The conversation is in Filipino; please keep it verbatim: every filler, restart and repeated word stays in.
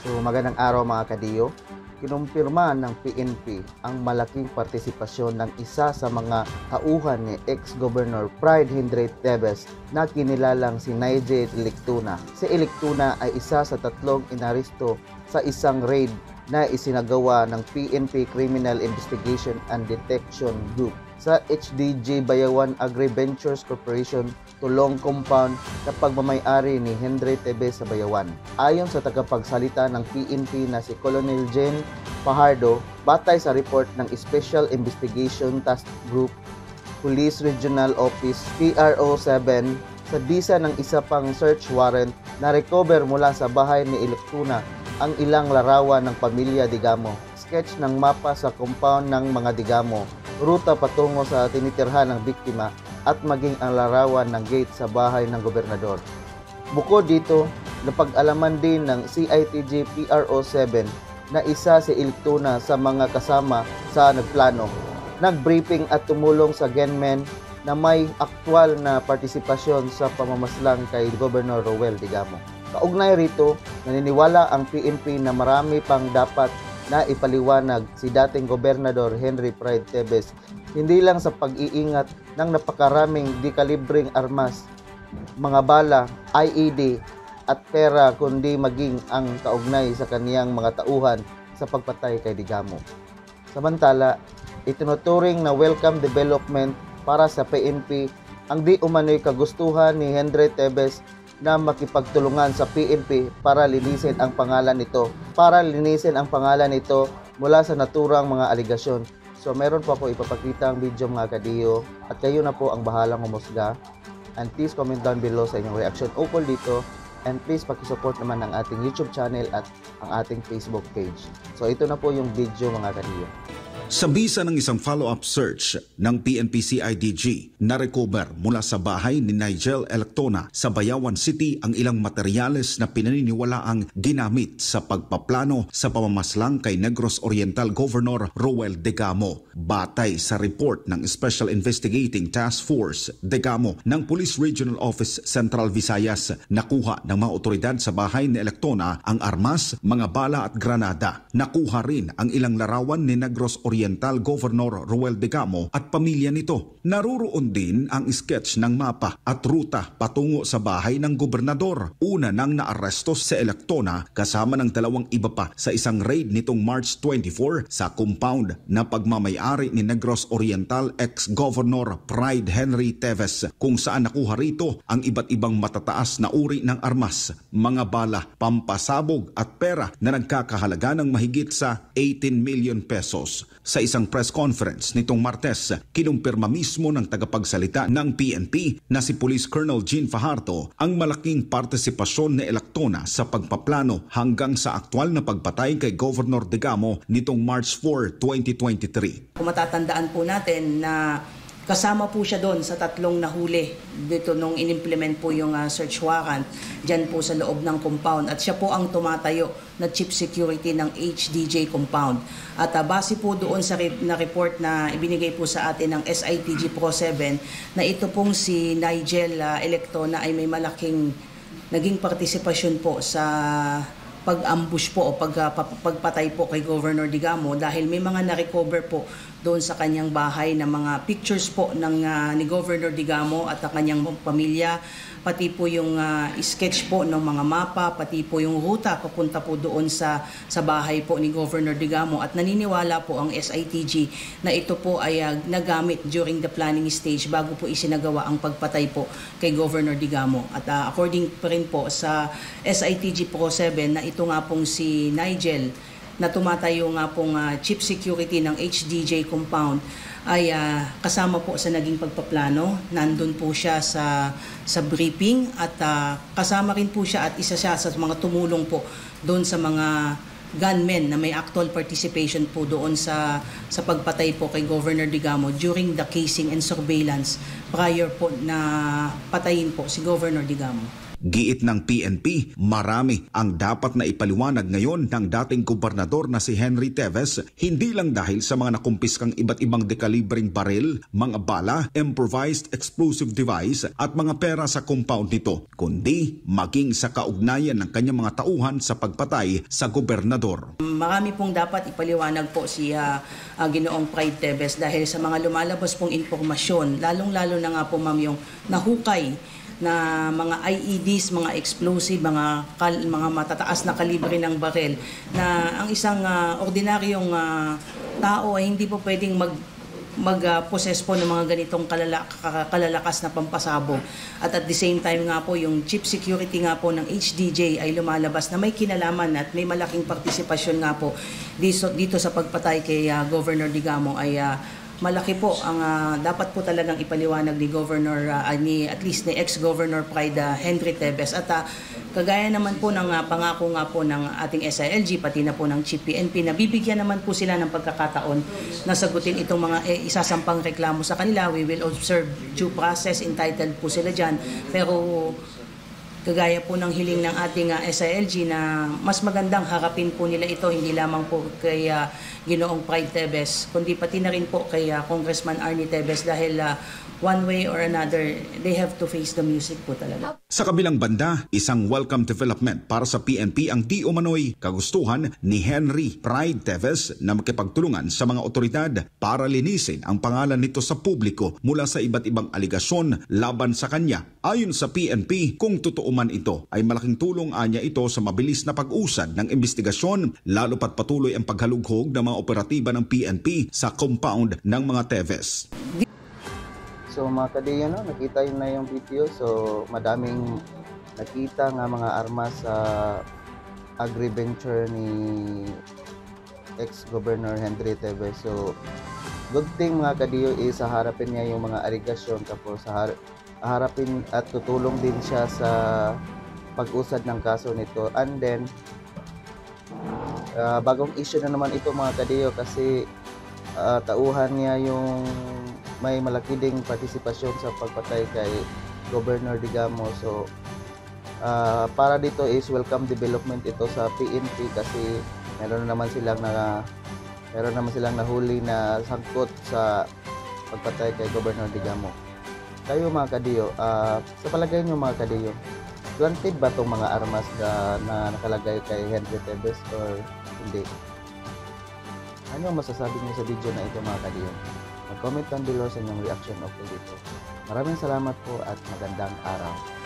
So magandang araw mga kadiyo. Kinumpirma ng P N P ang malaking partisipasyon ng isa sa mga tauhan ni ex-Governor Pryde Henry Teves na kinilalang si Nigel Elictona. Si Elictona ay isa sa tatlong inaresto sa isang raid na isinagawa ng P N P Criminal Investigation and Detection Group sa H D J Bayawan Agri Ventures Corporation, Tulong Compound na pagmamayari ni Henry Teves sa Bayawan. Ayon sa tagapagsalita ng P N P na si Colonel Jean Fajardo, batay sa report ng Special Investigation Task Group, Police Regional Office P R O seven, sa bisa ng isa pang search warrant na recover mula sa bahay ni Elictona ang ilang larawan ng pamilya Degamo, sketch ng mapa sa compound ng mga Degamo, ruta patungo sa tinitirhan ng biktima at maging ang larawan ng gate sa bahay ng gobernador. Bukod dito, napag-alaman din ng C I T G P R O seven na isa si Elictona sa mga kasama sa nagplano, nagbriefing at tumulong sa gunmen na may aktwal na partisipasyon sa pamamaslang kay Governor Roel Degamo. Kaugnay rito, naniniwala ang P N P na marami pang dapat na ipaliwanag si dating Gobernador Henry Pryde Teves, hindi lang sa pag-iingat ng napakaraming dekalibring armas, mga bala, I E D at pera, kundi maging ang kaugnay sa kaniyang mga tauhan sa pagpatay kay Degamo. Samantala, itinuturing na welcome development para sa P N P ang di umano'y kagustuhan ni Henry Teves na makipagtulungan sa P N P para linisin ang pangalan nito para linisin ang pangalan nito mula sa naturang mga aligasyon. So meron po ako ipapakita ang video mga kadiyo at kayo na po ang bahalang humusga, and please comment down below sa inyong reaction ukol dito, and please pakisupport naman ang ating YouTube channel at ang ating Facebook page. So ito na po yung video mga kadiyo. Sa bisa ng isang follow-up search ng P N P C I D G, na-recover mula sa bahay ni Nigel Elictona sa Bayawan City ang ilang materyales na pinaniniwalaang ginamit sa pagpaplano sa pamamaslang kay Negros Oriental Governor Roel Degamo. Batay sa report ng Special Investigating Task Force Degamo ng Police Regional Office Central Visayas, nakuha ng mga otoridad sa bahay ni Elictona ang armas, mga bala at granada. Nakuha rin ang ilang larawan ni Negros Oriental Oriental Governor Roel Degamo at pamilya nito. Naroroon din ang sketch ng mapa at ruta patungo sa bahay ng gobernador. Una nang naaresto sa Elictona kasama ng dalawang iba pa sa isang raid nitong March twenty-four sa compound na pagmamayari ni Negros Oriental ex-Governor Pryde Henry Teves, kung saan nakuha rito ang iba't ibang matataas na uri ng armas, mga bala, pampasabog at pera na nagkakahalaga ng mahigit sa eighteen million pesos. Sa isang press conference nitong Martes, kinumpirma mismo ng tagapagsalita ng P N P na si Police Colonel Jean Fajardo ang malaking partisipasyon ni Elictona sa pagpaplano hanggang sa aktual na pagpatay kay Governor Degamo nitong March four, twenty twenty-three. Kung matatandaan po natin na kasama po siya doon sa tatlong nahuli dito nung inimplement po yung uh, search warrant dyan po sa loob ng compound, at siya po ang tumatayo na chief security ng H D J compound. At uh, base po doon sa re na report na ibinigay po sa atin ng S I T G P R O seven na ito pong si Nigel uh, Elictona ay may malaking naging partisipasyon po sa pag-ambush po o pag, pagpatay po kay Governor Degamo, dahil may mga na-recover po doon sa kanyang bahay na mga pictures po ng, uh, ni Governor Degamo at ang kanyang pamilya, pati po yung uh, sketch po ng mga mapa, pati po yung ruta papunta po doon sa, sa bahay po ni Governor Degamo. At naniniwala po ang S I T G na ito po ay uh, nagamit during the planning stage bago po isinagawa ang pagpatay po kay Governor Degamo. At uh, according pa rin po sa S I T G P R O seven na ito nga pong si Nigel na tumatayo nga pong uh, chief security ng H D J compound ay uh, kasama po sa naging pagpaplano. Nandun po siya sa, sa briefing at uh, kasama rin po siya at isa siya sa mga tumulong po doon sa mga gunmen na may actual participation po doon sa, sa pagpatay po kay Governor Degamo during the casing and surveillance prior po na patayin po si Governor Degamo. Giit ng P N P, marami ang dapat na ipaliwanag ngayon ng dating gobernador na si Henry Teves, hindi lang dahil sa mga nakumpiskang iba't ibang dekalibreng baril, mga bala, improvised explosive device at mga pera sa compound nito, kundi maging sa kaugnayan ng kanyang mga tauhan sa pagpatay sa gobernador. Marami pong dapat ipaliwanag po si uh, uh, Ginoong Pryde Teves dahil sa mga lumalabas pong impormasyon, lalong-lalo na nga po ma'am yung nahukay na mga I E Ds, mga explosive, mga kal, mga matataas na kalibre ng baril na ang isang uh, ordinaryong uh, tao ay hindi po pwedeng mag mag-possess uh, po ng mga ganitong kalala, kalalakas na pampasabog. At at the same time nga po, yung chip security nga po ng H D J ay lumalabas na may kinalaman at may malaking partisipasyon nga po dito, dito sa pagpatay kay uh, Governor Degamo ay uh, malaki po ang uh, dapat po talagang ipaliwanag ni Governor, uh, ni, at least ni ex-Governor Pryde uh, Henry Teves. At uh, kagaya naman po ng uh, pangako nga po ng ating S I L G, pati na po ng Chief P N P, na bibigyan naman po sila ng pagkakataon na sagutin itong mga eh, isasampang reklamo sa kanila. We will observe due process, entitled po sila dyan. Pero kagaya po ng hiling ng ating uh, S I L G na mas magandang harapin po nila ito hindi lamang po kay uh, Ginoong Pryde Teves kundi pati na rin po kay uh, Congressman Arnie Teves dahil uh, one way or another they have to face the music po talaga. Sa kabilang banda, isang welcome development para sa P N P ang di umano'y kagustuhan ni Henry Pryde Teves na makipagtulungan sa mga otoridad para linisin ang pangalan nito sa publiko mula sa iba't ibang aligasyon laban sa kanya. Ayon sa P N P, kung totoo man ito ay malaking tulong anya ito sa mabilis na pag-usad ng investigasyon, lalo pat patuloy ang paghalughog ng mga operatiba ng P N P sa compound ng mga Teves. So mga kadeya, no, nakita yun na yung video. So madaming nakita nga mga armas sa agri venture ni ex-Governor Henry Teves. So good thing mga kadeyo is haharapin niya yung mga aligasyon tapos sa harapin at tutulong din siya sa pag-usad ng kaso nito. And then, uh, bagong issue na naman ito mga kadeyo kasi uh, tauhan niya yung may malaki ding partisipasyon sa pagpatay kay Governor Degamo. So, uh, para dito is welcome development ito sa P N P kasi meron naman silang na meron naman silang nahuli na sangkot sa pagpatay kay Governor Degamo. Kayo mga kadeyo, uh, sa palagay nyo mga kadeyo, planted ba itong mga armas na, na nakalagay kay Henry Teves or hindi? Ano ang masasabi nyo sa video na ito mga kadeyo? Mag-comment down below sa inyong reaction of the video. Maraming salamat po at magandang araw.